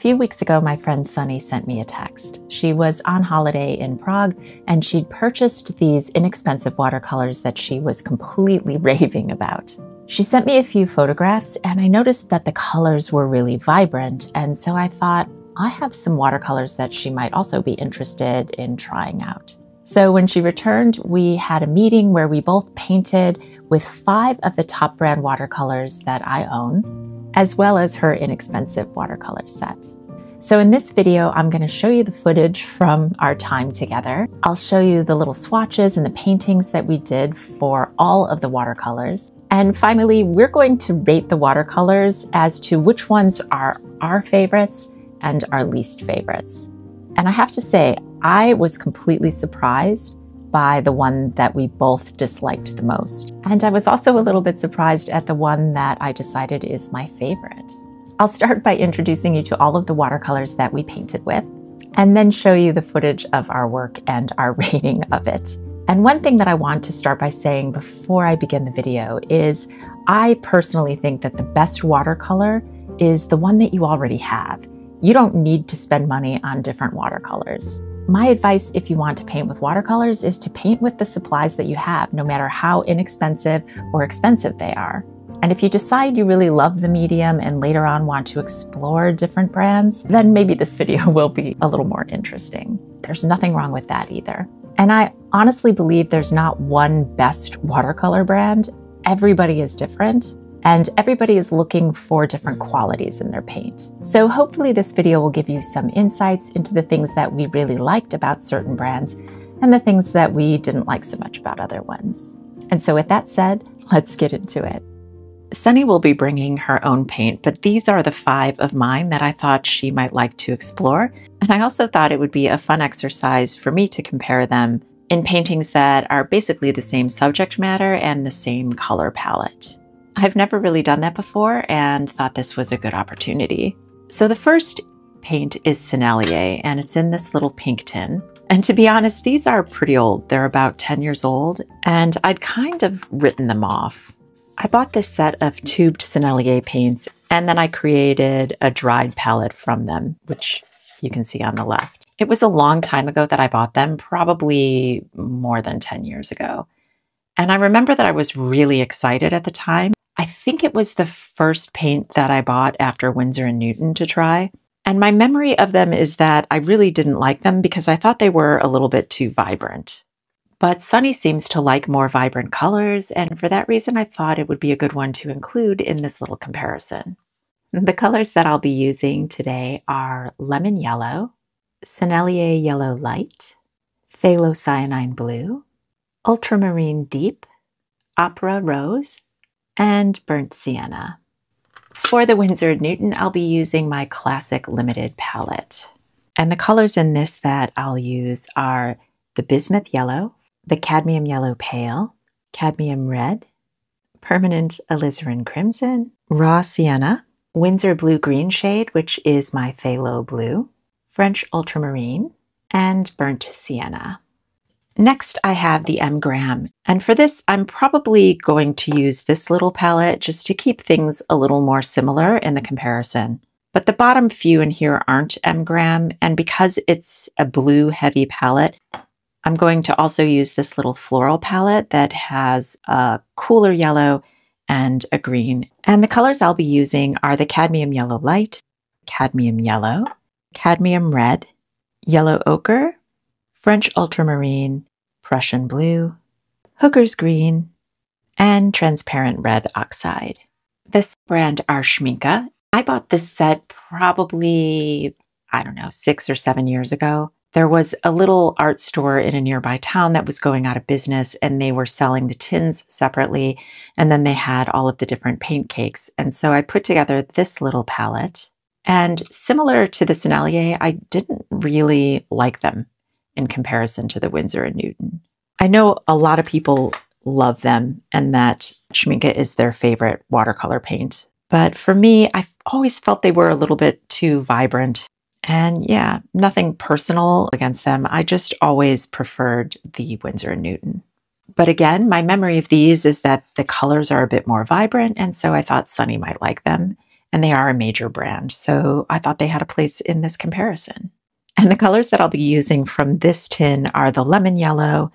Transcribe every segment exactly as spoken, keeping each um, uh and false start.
few weeks ago, my friend Sunny sent me a text. She was on holiday in Prague and she'd purchased these inexpensive watercolors that she was completely raving about. She sent me a few photographs and I noticed that the colors were really vibrant, and so I thought, I have some watercolors that she might also be interested in trying out. So when she returned, we had a meeting where we both painted with five of the top brand watercolors that I own, as well as her inexpensive watercolor set. So in this video, I'm going to show you the footage from our time together. I'll show you the little swatches and the paintings that we did for all of the watercolors. And finally, we're going to rate the watercolors as to which ones are our favorites and our least favorites. And I have to say, I was completely surprised by the one that we both disliked the most. And I was also a little bit surprised at the one that I decided is my favorite. I'll start by introducing you to all of the watercolors that we painted with, and then show you the footage of our work and our rating of it. And one thing that I want to start by saying before I begin the video is, I personally think that the best watercolor is the one that you already have. You don't need to spend money on different watercolors. My advice if you want to paint with watercolors is to paint with the supplies that you have, no matter how inexpensive or expensive they are. And if you decide you really love the medium and later on want to explore different brands, then maybe this video will be a little more interesting. There's nothing wrong with that either. And I honestly believe there's not one best watercolor brand. Everybody is different, and everybody is looking for different qualities in their paint. So hopefully this video will give you some insights into the things that we really liked about certain brands and the things that we didn't like so much about other ones. And so with that said, let's get into it. Sunny will be bringing her own paint, but these are the five of mine that I thought she might like to explore. And I also thought it would be a fun exercise for me to compare them in paintings that are basically the same subject matter and the same color palette. I've never really done that before and thought this was a good opportunity. So the first paint is Sennelier, and it's in this little pink tin. And to be honest, these are pretty old. They're about ten years old, and I'd kind of written them off. I bought this set of tubed Sennelier paints, and then I created a dried palette from them, which you can see on the left. It was a long time ago that I bought them, probably more than ten years ago. And I remember that I was really excited at the time. I think it was the first paint that I bought after Winsor and Newton to try. And my memory of them is that I really didn't like them because I thought they were a little bit too vibrant. But Sunny seems to like more vibrant colors, and for that reason I thought it would be a good one to include in this little comparison. The colors that I'll be using today are Lemon Yellow, Sennelier Yellow Light, Phthalocyanine Blue, Ultramarine Deep, Opera Rose, and Burnt Sienna. For the Winsor and Newton, I'll be using my classic limited palette. And the colors in this that I'll use are the Bismuth Yellow, the Cadmium Yellow Pale, Cadmium Red, Permanent Alizarin Crimson, Raw Sienna, Winsor Blue Green shade, which is my Phthalo Blue, French Ultramarine, and Burnt Sienna. Next, I have the M. Graham, and for this, I'm probably going to use this little palette just to keep things a little more similar in the comparison. But the bottom few in here aren't M. Graham, and because it's a blue heavy palette, I'm going to also use this little floral palette that has a cooler yellow and a green. And the colors I'll be using are the Cadmium Yellow Light, Cadmium Yellow, Cadmium Red, Yellow Ochre, French Ultramarine, Prussian Blue, Hooker's Green, and Transparent Red Oxide. This brand are Schmincke. I bought this set probably, I don't know, six or seven years ago. There was a little art store in a nearby town that was going out of business, and they were selling the tins separately, and then they had all of the different paint cakes. And so I put together this little palette, and similar to the Sennelier, I didn't really like them in comparison to the Winsor and Newton. I know a lot of people love them and that Schmincke is their favorite watercolor paint. But for me, I've always felt they were a little bit too vibrant. And yeah, nothing personal against them. I just always preferred the Winsor and Newton. But again, my memory of these is that the colors are a bit more vibrant, and so I thought Sunny might like them. and they are a major brand. So I thought they had a place in this comparison. And the colors that I'll be using from this tin are the lemon yellow,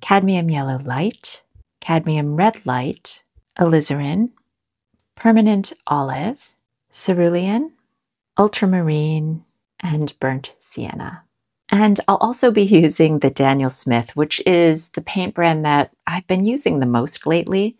cadmium yellow light, cadmium red light, alizarin, permanent olive, cerulean, ultramarine, and burnt sienna. And I'll also be using the Daniel Smith, which is the paint brand that I've been using the most lately.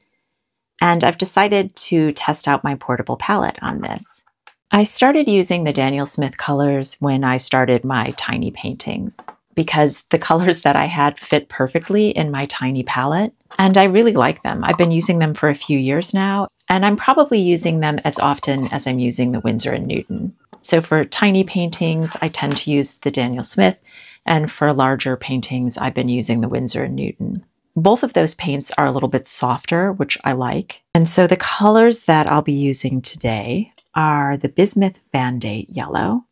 And I've decided to test out my portable palette on this. I started using the Daniel Smith colors when I started my tiny paintings because the colors that I had fit perfectly in my tiny palette. And I really like them. I've been using them for a few years now, and I'm probably using them as often as I'm using the Winsor and Newton. So for tiny paintings, I tend to use the Daniel Smith, and for larger paintings, I've been using the Winsor and Newton. Both of those paints are a little bit softer, which I like. And so the colors that I'll be using today are the Bismuth Van Date Yellow,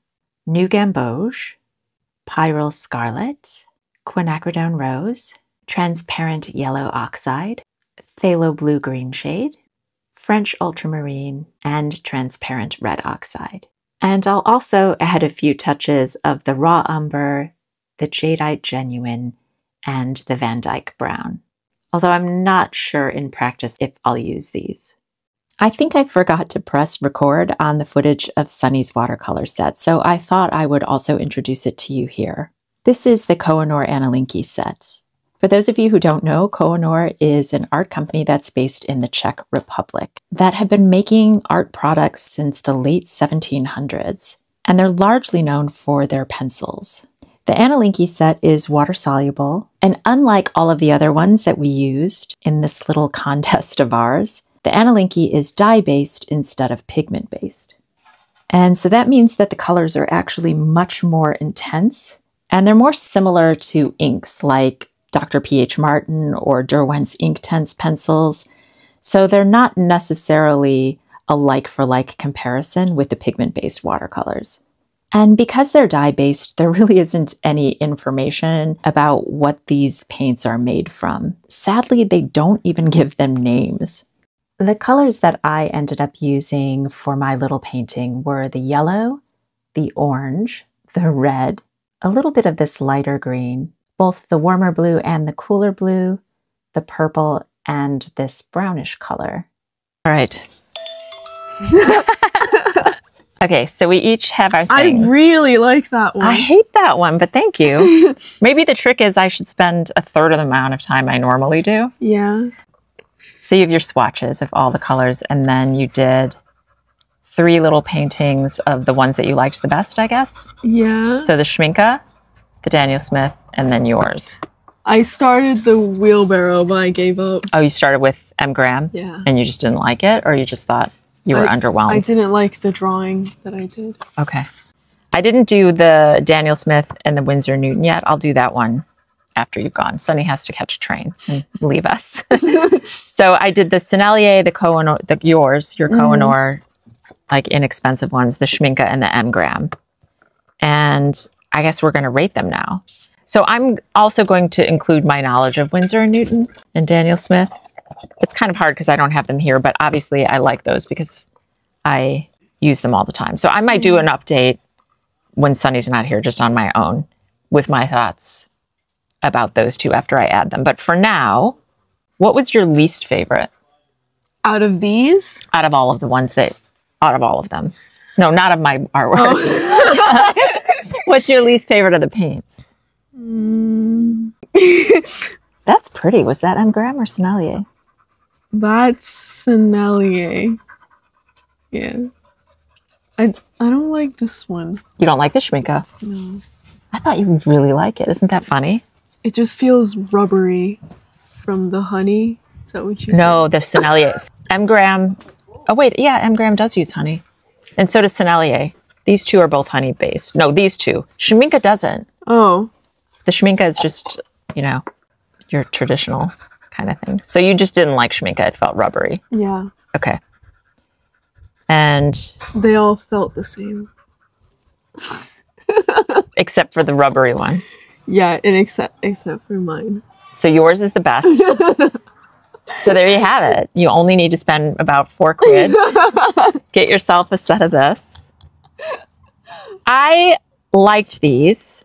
New Gamboge, Pyrrole Scarlet, Quinacridone Rose, Transparent Yellow Oxide, Phthalo Blue Green Shade, French Ultramarine, and Transparent Red Oxide. And I'll also add a few touches of the Raw Umber, the Jadeite Genuine, and the Van Dyke Brown. Although I'm not sure in practice if I'll use these. I think I forgot to press record on the footage of Sunny's watercolor set, so I thought I would also introduce it to you here. This is the Koh-I-Noor Anilinky set. For those of you who don't know, Koh-I-Noor is an art company that's based in the Czech Republic that have been making art products since the late seventeen hundreds, and they're largely known for their pencils. The Anilinky set is water-soluble, and unlike all of the other ones that we used in this little contest of ours, the Anilinky is dye-based instead of pigment-based. And so that means that the colors are actually much more intense, and they're more similar to inks like Doctor P H Martin or Derwent's Inktense pencils, so they're not necessarily a like-for-like comparison with the pigment-based watercolors. And because they're dye-based, there really isn't any information about what these paints are made from. Sadly, they don't even give them names. The colors that I ended up using for my little painting were the yellow, the orange, the red, a little bit of this lighter green, both the warmer blue and the cooler blue, the purple, and this brownish color. All right. Okay, so we each have our things. I really like that one. I hate that one, but thank you. Maybe the trick is I should spend a third of the amount of time I normally do. Yeah. So you have your swatches of all the colors, and then you did three little paintings of the ones that you liked the best, I guess? Yeah. So the Schmincke, the Daniel Smith, and then yours. I started the wheelbarrow, but I gave up. Oh, you started with M. Graham? Yeah. And you just didn't like it, or you just thought you were I, underwhelmed? I didn't like the drawing that I did. Okay. I didn't do the Daniel Smith and the Winsor Newton yet. I'll do that one after you've gone. Sunny has to catch a train and leave us. So I did the Sennelier, the Koh-I-Noor, the yours, your Koh-I-Noor, mm. like inexpensive ones, the Schmincke and the M. Graham. And I guess we're going to rate them now. So I'm also going to include my knowledge of Winsor and Newton and Daniel Smith. It's kind of hard because I don't have them here, but obviously I like those because I use them all the time. So I might do an update when Sunny's not here, just on my own, with my thoughts about those two after I add them. But for now, what was your least favorite? Out of these? Out of all of the ones that, out of all of them. No, not of my artwork. Oh. What's your least favorite of the paints? Mm. That's pretty. Was that M. Graham or Sennelier? That's Sennelier. Yeah. I, I don't like this one. You don't like the Schmincke? No. I thought you would really like it. Isn't that funny? It just feels rubbery from the honey. Is that what you said? No, the Sennelier. M. Graham. Oh, wait. Yeah, M. Graham does use honey. And so does Sennelier. These two are both honey-based. No, these two. Schmincke doesn't. Oh. The Schmincke is just, you know, your traditional kind of thing. So you just didn't like Schmincke. It felt rubbery. Yeah. Okay. And they all felt the same. Except for the rubbery one. Yeah, and except except for mine. So yours is the best. So there you have it. You only need to spend about four quid. Get yourself a set of this. I liked these.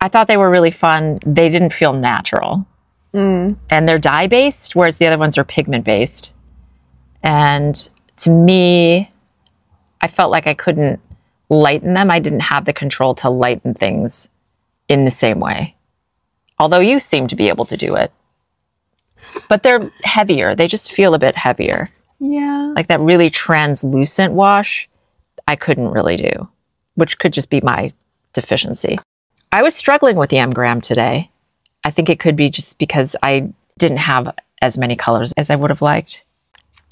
I thought they were really fun. They didn't feel natural. Mm. And they're dye-based, whereas the other ones are pigment-based. And to me, I felt like I couldn't lighten them. I didn't have the control to lighten things in the same way. Although you seem to be able to do it. But they're heavier. They just feel a bit heavier. Yeah. Like that really translucent wash, I couldn't really do, which could just be my deficiency. I was struggling with the M. Graham today. I think it could be just because I didn't have as many colors as I would have liked.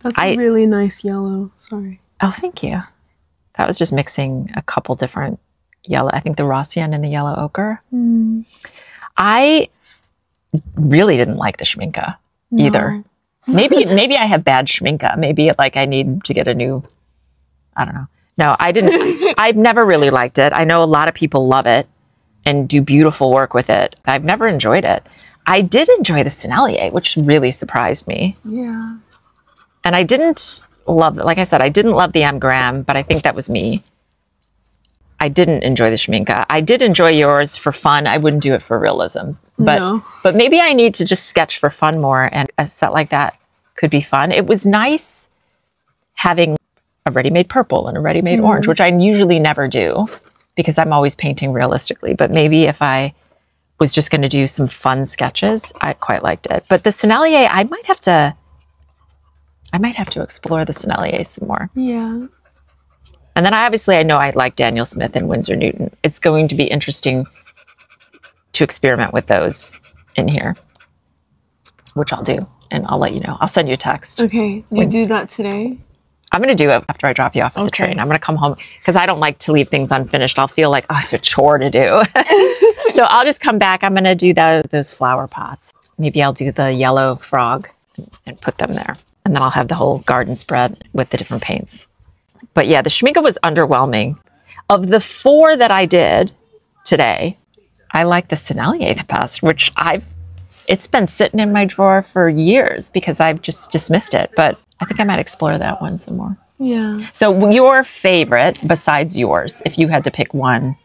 That's I, a really nice yellow. Sorry. Oh, thank you. That was just mixing a couple different yellow. I think the Rossian and the yellow ochre. Mm. I really didn't like the Schmincke no. either. Maybe maybe I have bad Schmincke. Maybe like I need to get a new, I don't know. No, I didn't. I've never really liked it. I know a lot of people love it and do beautiful work with it. I've never enjoyed it. I did enjoy the Sennelier, which really surprised me. Yeah. And I didn't love, like I said, I didn't love the M. Graham, but I think that was me. I didn't enjoy the Schmincke. I did enjoy yours for fun. I wouldn't do it for realism. But, no. but maybe I need to just sketch for fun more, and a set like that could be fun. It was nice having a ready-made purple and a ready-made mm. orange, which I usually never do because I'm always painting realistically. But maybe if I was just going to do some fun sketches, I quite liked it. But the Sennelier, I might have to... I might have to explore the Sennelier some more. Yeah. And then I obviously, I know I like Daniel Smith and Winsor and Newton. It's going to be interesting to experiment with those in here, which I'll do. And I'll let you know. I'll send you a text. Okay. You when, do that today? I'm going to do it after I drop you off at okay. the train. I'm going to come home because I don't like to leave things unfinished. I'll feel like, oh, I have a chore to do. So I'll just come back. I'm going to do the, those flower pots. Maybe I'll do the yellow frog and, and put them there. And then I'll have the whole garden spread with the different paints. But yeah, the Schmincke was underwhelming. Of the four that I did today, I like the Sennelier the best, which I've, it's been sitting in my drawer for years because I've just dismissed it. But I think I might explore that one some more. Yeah. So your favorite, besides yours, if you had to pick one,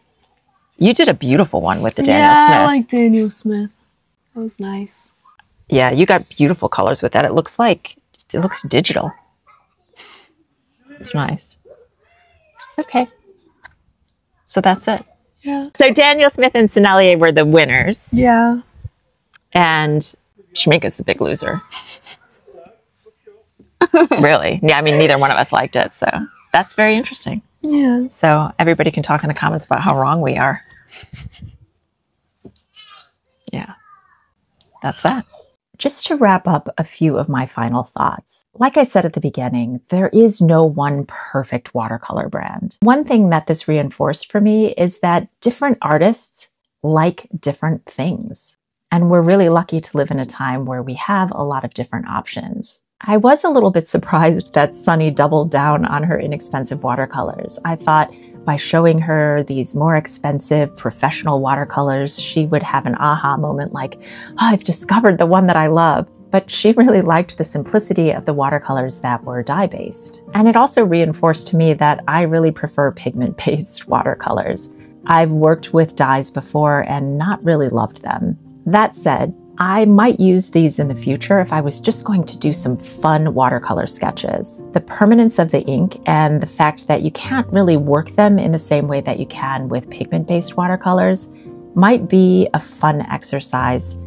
you did a beautiful one with the Daniel yeah, Smith. Yeah, I like Daniel Smith. That was nice. Yeah, you got beautiful colors with that. It looks like... It looks digital. It's nice. Okay. So that's it. Yeah. So Daniel Smith and Sennelier were the winners. Yeah. And Schmincke's the big loser. Really? Yeah, I mean, neither one of us liked it, so that's very interesting. Yeah. So everybody can talk in the comments about how wrong we are. Yeah. That's that. Just to wrap up a few of my final thoughts. Like I said at the beginning, there is no one perfect watercolor brand. One thing that this reinforced for me is that different artists like different things. And we're really lucky to live in a time where we have a lot of different options. I was a little bit surprised that Sunny doubled down on her inexpensive watercolors. I thought by showing her these more expensive professional watercolors, she would have an aha moment like, oh, I've discovered the one that I love. But she really liked the simplicity of the watercolors that were dye-based. And it also reinforced to me that I really prefer pigment-based watercolors. I've worked with dyes before and not really loved them. That said, I might use these in the future if I was just going to do some fun watercolor sketches. The permanence of the ink and the fact that you can't really work them in the same way that you can with pigment-based watercolors might be a fun exercise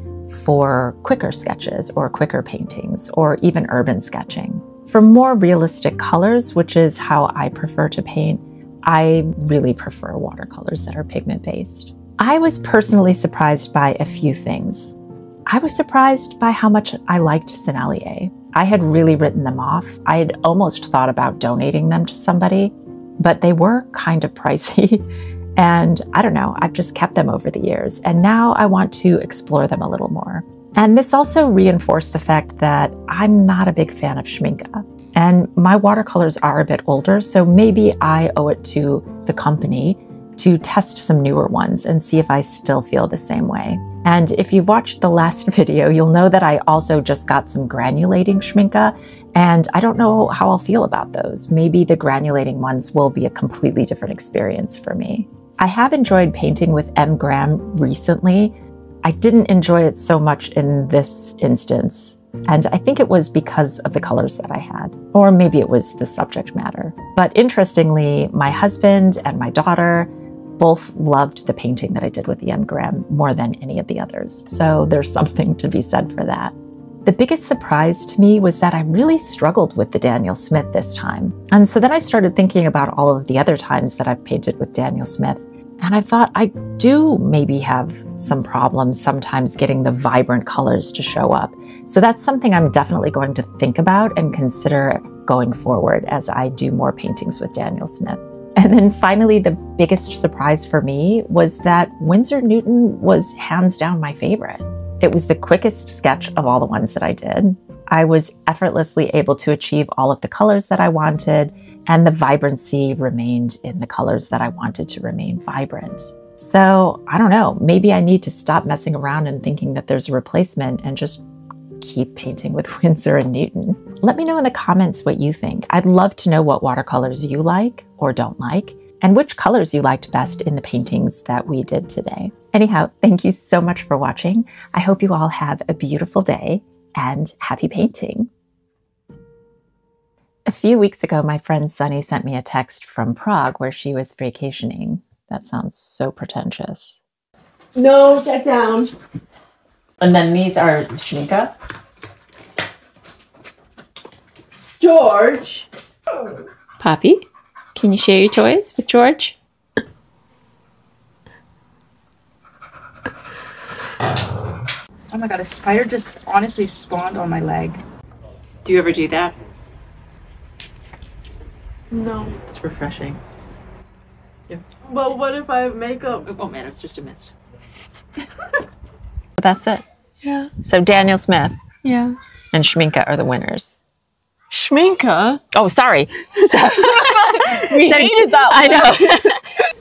for quicker sketches or quicker paintings or even urban sketching. For more realistic colors, which is how I prefer to paint, I really prefer watercolors that are pigment-based. I was personally surprised by a few things. I was surprised by how much I liked Sennelier. I had really written them off. I had almost thought about donating them to somebody, but they were kind of pricey. And I don't know, I've just kept them over the years. And now I want to explore them a little more. And this also reinforced the fact that I'm not a big fan of Schmincke. And my watercolors are a bit older, so maybe I owe it to the company to test some newer ones and see if I still feel the same way. And if you've watched the last video, you'll know that I also just got some granulating Schmincke, and I don't know how I'll feel about those. Maybe the granulating ones will be a completely different experience for me. I have enjoyed painting with M. Graham recently. I didn't enjoy it so much in this instance, and I think it was because of the colors that I had, or maybe it was the subject matter. But interestingly, my husband and my daughter both loved the painting that I did with the M. Graham more than any of the others, so there's something to be said for that. The biggest surprise to me was that I really struggled with the Daniel Smith this time. And so then I started thinking about all of the other times that I've painted with Daniel Smith, and I thought I do maybe have some problems sometimes getting the vibrant colors to show up. So that's something I'm definitely going to think about and consider going forward as I do more paintings with Daniel Smith. And then finally, the biggest surprise for me was that Winsor and Newton was hands down my favorite. It was the quickest sketch of all the ones that I did. I was effortlessly able to achieve all of the colors that I wanted, and the vibrancy remained in the colors that I wanted to remain vibrant. So I don't know, maybe I need to stop messing around and thinking that there's a replacement and just keep painting with Winsor and Newton. Let me know in the comments what you think. I'd love to know what watercolors you like or don't like, and which colors you liked best in the paintings that we did today. Anyhow, thank you so much for watching. I hope you all have a beautiful day, and happy painting. A few weeks ago, my friend Sunny sent me a text from Prague where she was vacationing. That sounds so pretentious. No, get down. And then these are Schmincke. George. Poppy, can you share your toys with George? Oh my god, a spider just honestly spawned on my leg. Do you ever do that? No. It's refreshing. Yeah. Well, what if I have makeup? It won't matter, it's just a mist. That's it. Yeah. So Daniel Smith. Yeah. And Schmincke are the winners. Schmincke? Oh, sorry. sorry. We hated that one. I know.